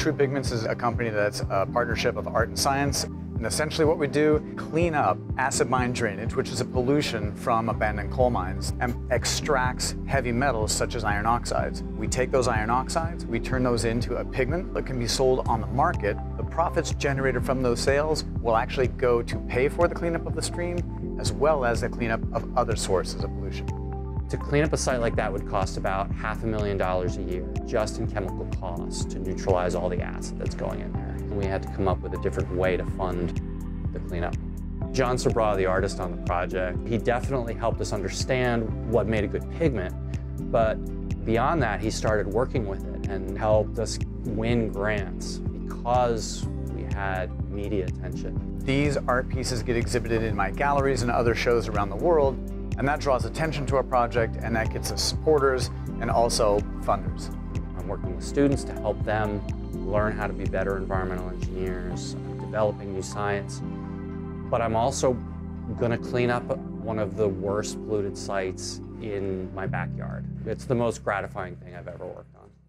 True Pigments is a company that's a partnership of art and science. And essentially what we do, clean up acid mine drainage, which is a pollution from abandoned coal mines, and extracts heavy metals such as iron oxides. We take those iron oxides, we turn those into a pigment that can be sold on the market. The profits generated from those sales will actually go to pay for the cleanup of the stream, as well as the cleanup of other sources of pollution. To clean up a site like that would cost about $500,000 a year, just in chemical costs, to neutralize all the acid that's going in there. And we had to come up with a different way to fund the cleanup. John Sabra, the artist on the project, he definitely helped us understand what made a good pigment, but beyond that, he started working with it and helped us win grants because we had media attention. These art pieces get exhibited in my galleries and other shows around the world. And that draws attention to our project, and that gets us supporters and also funders. I'm working with students to help them learn how to be better environmental engineers, developing new science. But I'm also going to clean up one of the worst polluted sites in my backyard. It's the most gratifying thing I've ever worked on.